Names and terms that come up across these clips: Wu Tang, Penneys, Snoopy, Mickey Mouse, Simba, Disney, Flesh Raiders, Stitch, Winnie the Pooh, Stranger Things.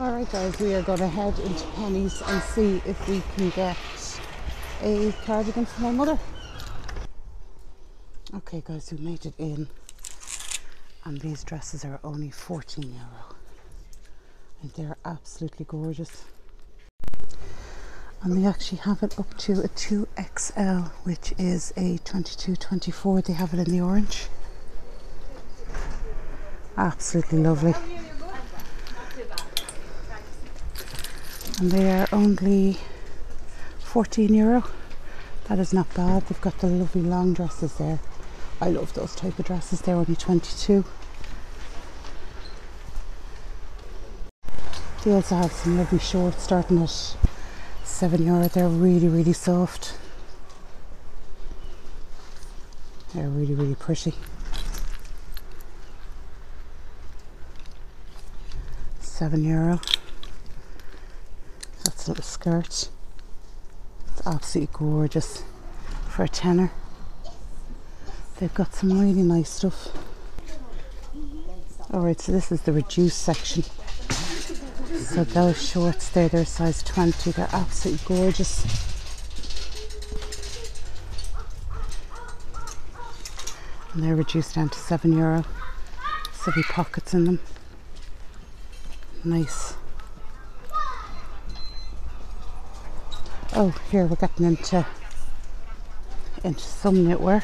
Alright guys, we are going to head into Penny's and see if we can get a cardigan for my mother. Okay guys, we made it in and these dresses are only €14 and they're absolutely gorgeous. And they actually have it up to a 2XL, which is a 22-24. They have it in the orange. Absolutely lovely. And they are only €14. That is not bad. They've got the lovely long dresses there. I love those type of dresses. They're only 22. They also have some lovely shorts starting at €7. They're really soft. They're really pretty. €7. That's a little skirt. It's absolutely gorgeous for a €10. They've got some really nice stuff. Alright, so this is the reduced section. So those shorts there, they're size 20. They're absolutely gorgeous. And they're reduced down to €7. Silly pockets in them. Nice. Oh, here we're getting into some knitwear.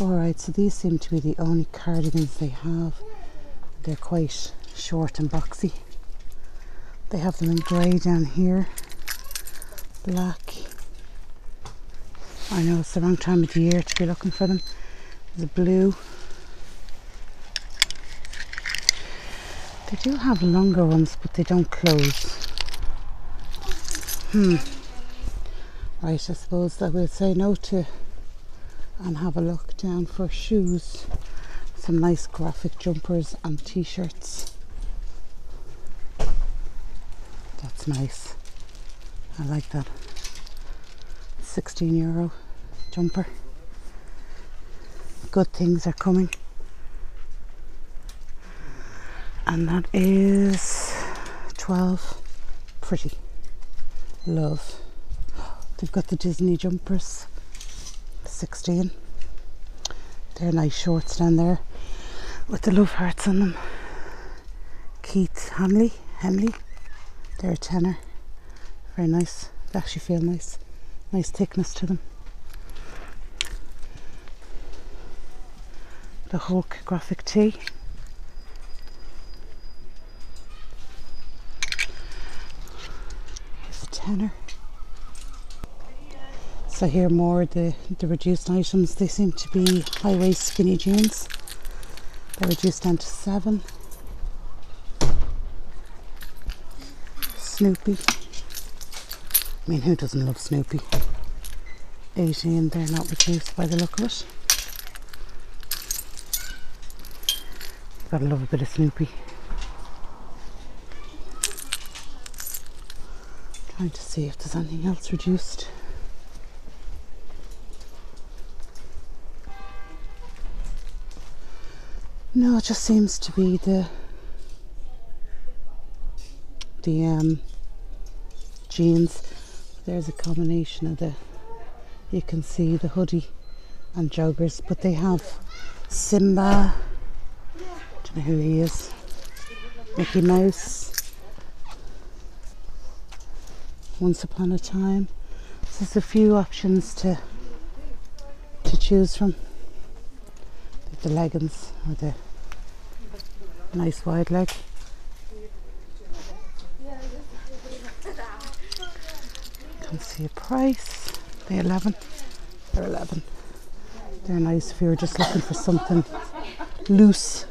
Alright, so these seem to be the only cardigans they have. They're quite short and boxy. They have them in grey down here, black. I know it's the wrong time of the year to be looking for them. There's a blue. They do have longer ones, but they don't close. Right, I suppose that we'll say no to and have a look down for shoes. Some nice graphic jumpers and t-shirts. That's nice. I like that. €16 jumper. Good things are coming. And that is 12. Pretty. Love. They've got the Disney jumpers. 16. They're nice shorts down there with the love hearts on them. Keith Henley. They're a €10. Very nice. They actually feel nice. Nice thickness to them. The Hulk graphic tee. Here's a €10. So here more the reduced items. They seem to be high-waist skinny jeans. They're reduced down to €7. Snoopy. I mean, who doesn't love Snoopy? 18, they're not reduced by the look of it. Gotta love a bit of Snoopy. Trying to see if there's anything else reduced. No, it just seems to be the jeans. There's a combination of you can see the hoodie and joggers, but they have Simba, don't know who he is, Mickey Mouse, Once Upon a Time. So there's a few options to choose from. The leggings or the nice wide leg. Can't see a price. They're 11. They're 11. They're nice if you were just looking for something loose.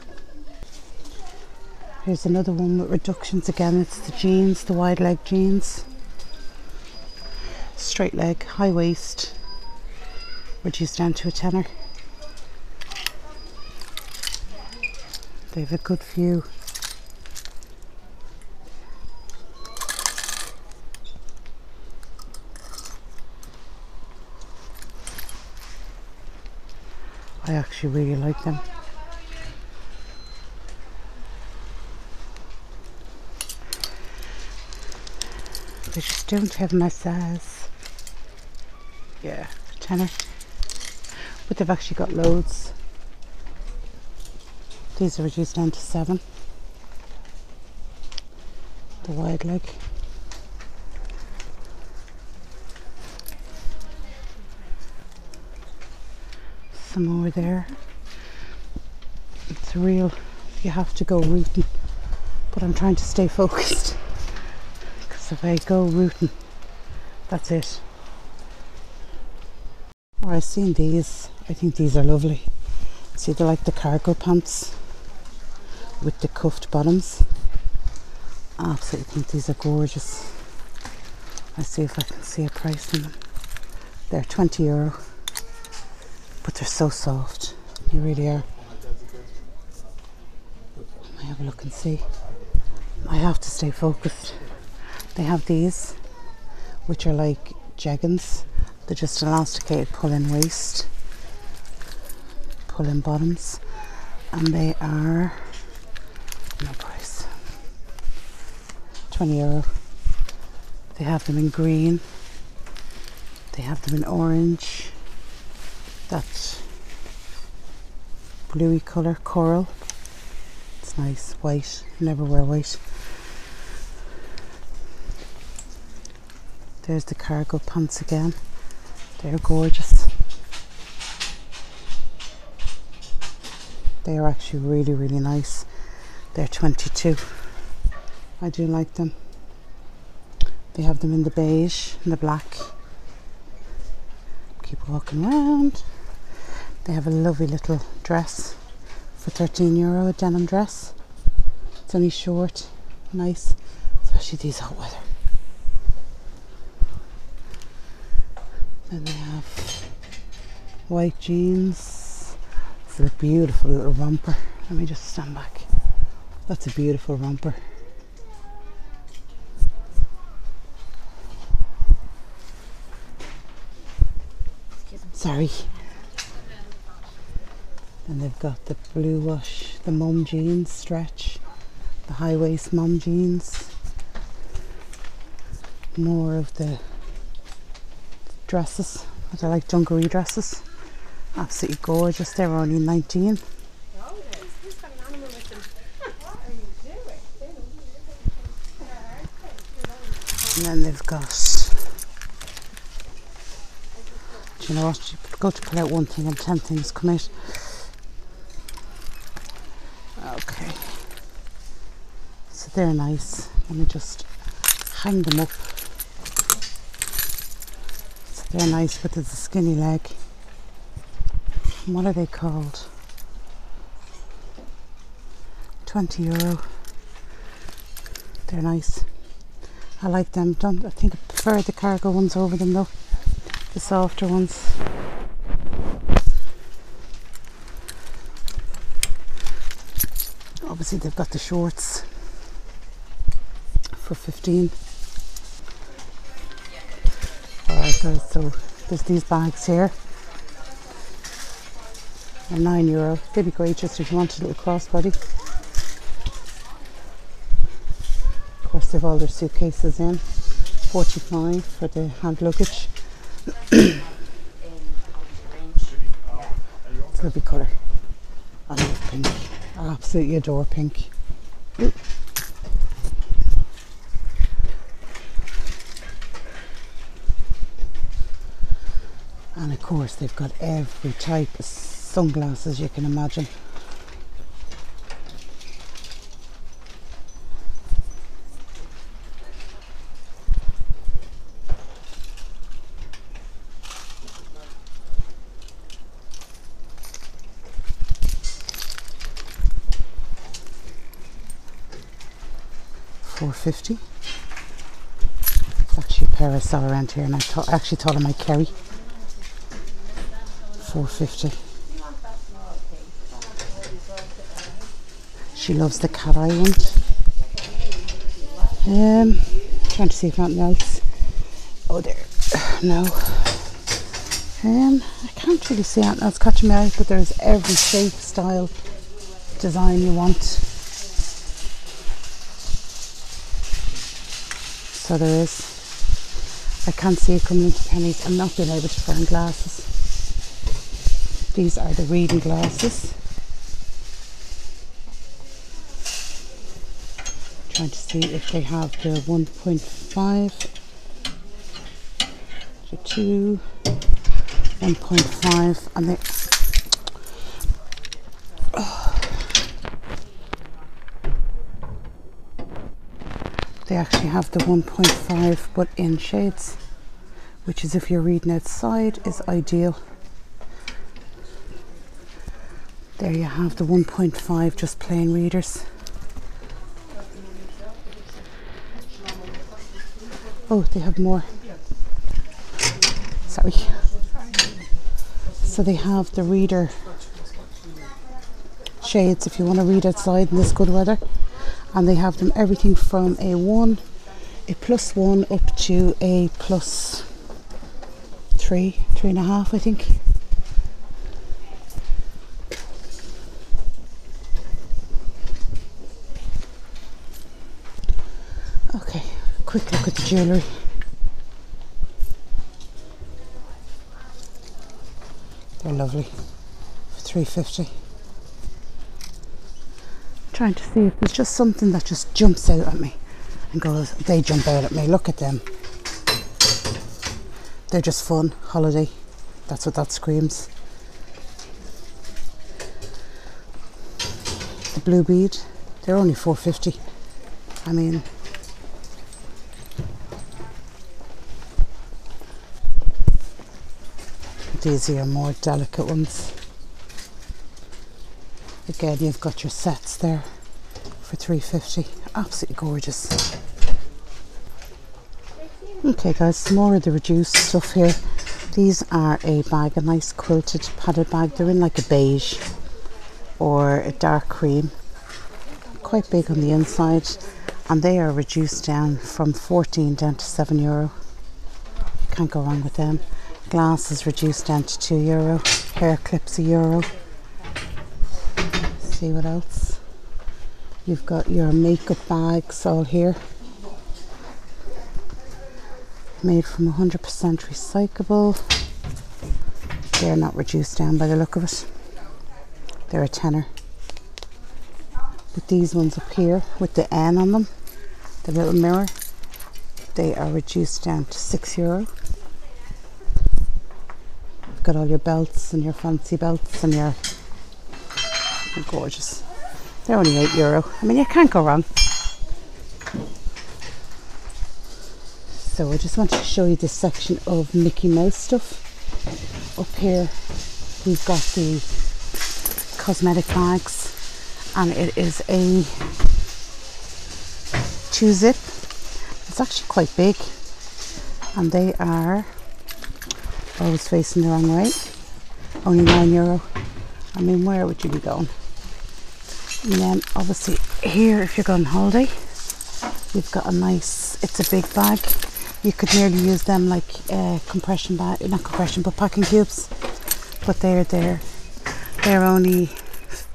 Here's another one with reductions again. It's the jeans, the wide leg jeans. Straight leg, high waist. Reduced down to a €10. They have a good few. I actually really like them. They just don't have my size. Yeah, tenner. But they've actually got loads. These are reduced down to 7. The wide leg. Some more there. It's real. You have to go rooting. But I'm trying to stay focused. If I go rooting, that's it. Or I've seen these. I think these are lovely. See, they're like the cargo pants with the cuffed bottoms. I absolutely think these are gorgeous. Let's see if I can see a price on them. They're €20, but they're so soft. They really are. I might have a look and see. I have to stay focused. They have these, which are like jeggings. They're just elasticated pull-in waist, pull-in bottoms, and they are no price. €20. They have them in green. They have them in orange. That bluey colour, coral. It's nice. White. Never wear white. There's the cargo pants again. They're gorgeous. They are actually really, really nice. They're €22. I do like them. They have them in the beige and the black. Keep walking around. They have a lovely little dress for €13, a denim dress. It's only short, nice, especially these hot weather. Then they have white jeans. It's a beautiful little romper. Let me just stand back. That's a beautiful romper. Sorry. Then they've got the blue wash, the mum jeans stretch, the high waist mum jeans. More of the dresses, but they're like dungaree dresses. Absolutely gorgeous. They're only €19. And then they've got, do you know what, you go to pull out one thing and 10 things come out. Okay, so they're nice. Let me just hang them up. They're nice, but there's a skinny leg. What are they called? €20. They're nice. I like them. Don't, I think I prefer the cargo ones over them though. The softer ones. Obviously they've got the shorts for €15. So there's these bags here. They're €9. They'd be great just if you wanted a little crossbody. Of course they've all their suitcases in. €45 for the hand luggage. It's a lovely colour. I love pink. I absolutely adore pink. And of course they've got every type of sunglasses you can imagine. €4.50. It's actually a pair I saw around here and I actually thought I might carry. €4.50. She loves the cat eye one. Trying to see if nothing else. Oh, there. No. I can't really see how it's catching my eye, but there's every shape, style, design you want. So there is. I can't see it coming into pennies. I'm not being able to find glasses. These are the reading glasses. I'm trying to see if they have the 1.5, the 2. 1.5 and they they actually have the 1.5 but in shades, which is if you're reading outside is ideal. There you have the 1.5 just plain readers. Oh, they have more. Sorry. So they have the reader shades if you want to read outside in this good weather, and they have them everything from a plus one up to a plus three and a half, I think. Okay, quick look at the jewellery. They're lovely for $3.50. Trying to see if there's just something that just jumps out at me and goes, they jump out at me, look at them. They're just fun, holiday, that's what that screams. The blue bead, they're only $4.50. I mean, these are more delicate ones. Again, you've got your sets there for $3.50. Absolutely gorgeous. Okay guys, some more of the reduced stuff here. These are a bag, a nice quilted padded bag. They're in like a beige or a dark cream. Quite big on the inside, and they are reduced down from 14 down to €7. You can't go wrong with them. Glass is reduced down to €2. Hair clips €1. Let's see what else. You've got your makeup bags all here. Made from 100% recyclable. They're not reduced down by the look of it. They're a tenner. But these ones up here with the N on them, the little mirror, they are reduced down to €6. Got all your belts and your fancy belts and your gorgeous. They're only €8. I mean, you can't go wrong. So I just wanted to show you this section of Mickey Mouse stuff. Up here we've got the cosmetic bags, and it is a 2-zip. It's actually quite big, and they are always facing the wrong way. Only €9. I mean, where would you be going? And then obviously here, if you're going on holiday, you've got a nice, it's a big bag. You could nearly use them like compression bag, not compression, but packing cubes. But they're only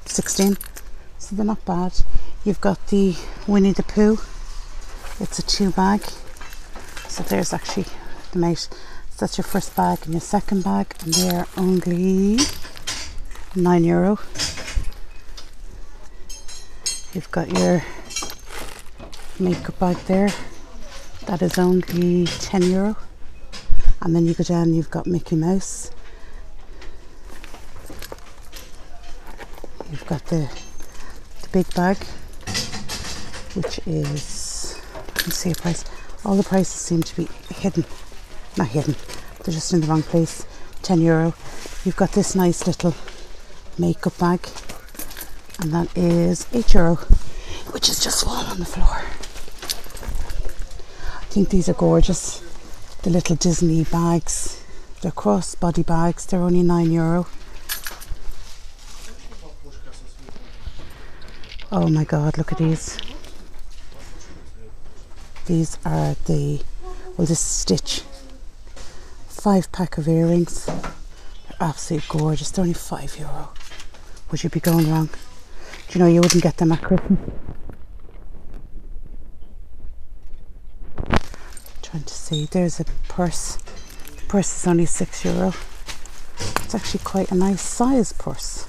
16, so they're not bad. You've got the Winnie the Pooh. It's a 2 bag. So there's actually the mate. That's your first bag and your second bag, and they are only €9. You've got your makeup bag there, that is only €10. And then you go down, you've got Mickey Mouse, you've got the big bag, which is, I can see a price, all the prices seem to be hidden. Not hidden, they're just in the wrong place. €10. You've got this nice little makeup bag, and that is €8, which is just fallen on the floor. I think these are gorgeous. The little Disney bags, they're crossbody bags, they're only €9. Oh my god, look at these. These are the, well, this is Stitch 5-pack of earrings. absolutely gorgeous. They're only €5. Would you be going wrong? Do you know you wouldn't get them at Christmas? I'm trying to see. There's a purse. The purse is only €6. It's actually quite a nice size purse.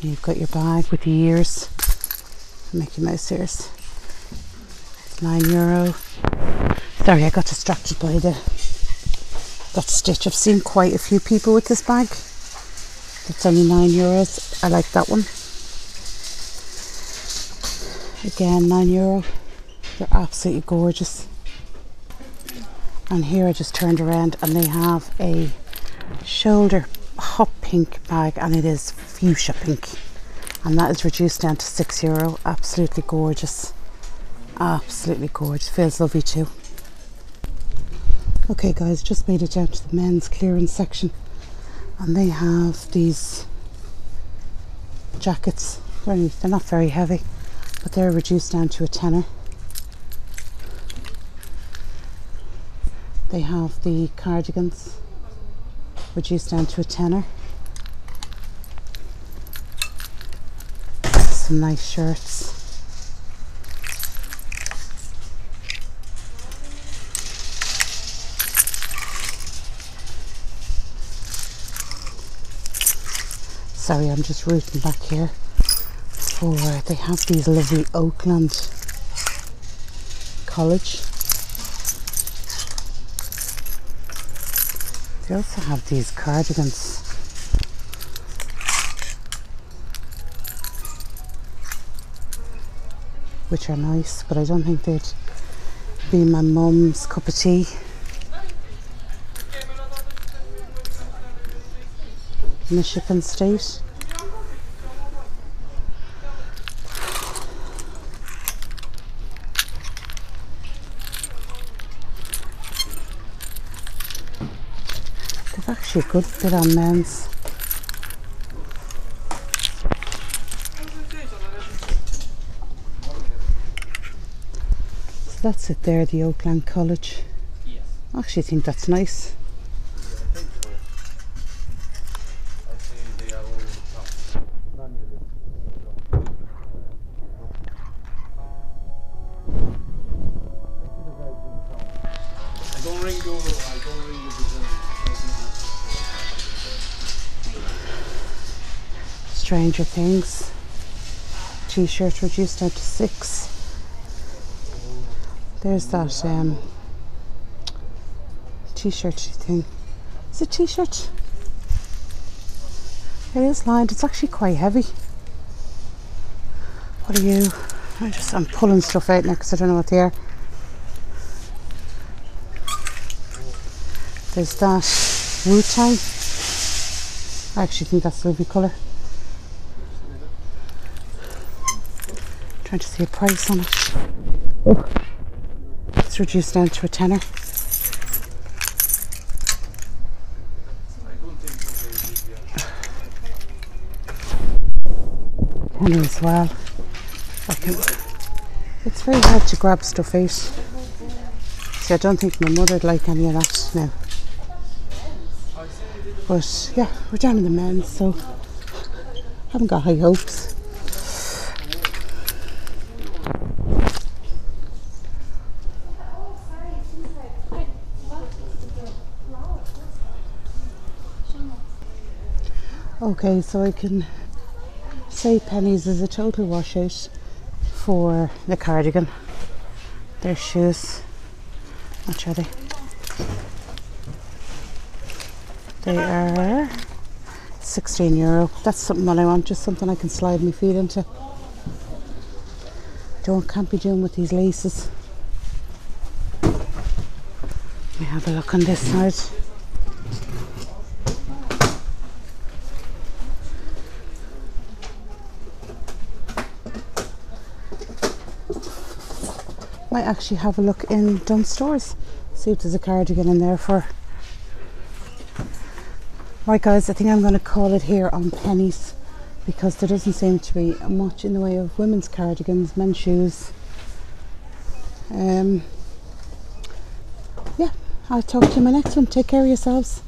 You've got your bag with the ears, Mickey Mouse ears. It's €9. Sorry, I got distracted by that Stitch. I've seen quite a few people with this bag. It's only €9. I like that one. Again, €9. They're absolutely gorgeous. And here I just turned around and they have a shoulder hot pink bag, and it is fuchsia pink, and that is reduced down to €6. Absolutely gorgeous. Absolutely gorgeous. Feels lovely too. Okay guys, just made it down to the men's clearance section, and they have these jackets. They're not very heavy, but they're reduced down to a tenner. They have the cardigans reduced down to a tenner. Some nice shirts. Sorry, I'm just rooting back here for they have these lovely Oakland College. They also have these cardigans. Which are nice, but I don't think they'd be my mum's cup of tea. Michigan State. They've actually a good bit on men's. So that's it there, the Oakland College. I actually think that's nice. Stranger Things t-shirt reduced down to €6. There's that t-shirt thing. Is it t-shirt? It is lined. It's actually quite heavy. What are you? I'm pulling stuff out now because I don't know what they are. There's that Wu Tang. I actually think that's a lovely colour. Trying to see a price on it. Oh. It's reduced down to a tenner. Tenner as well. Okay. It's very hard to grab stuff out. See, I don't think my mother'd like any of that now. But yeah, we're down in the men's, so I haven't got high hopes. Okay, so I can say pennies is a total washout for the cardigan. Their shoes, how much are they? They are €16. That's something that I want, just something I can slide my feet into. Can't be doing with these laces. Let me have a look on this side. Might actually have a look in Dun Stores, see if there's a cardigan in there for. Right guys, I think I'm going to call it here on pennies, because there doesn't seem to be much in the way of women's cardigans, men's shoes. Yeah, I'll talk to you in my next one. Take care of yourselves.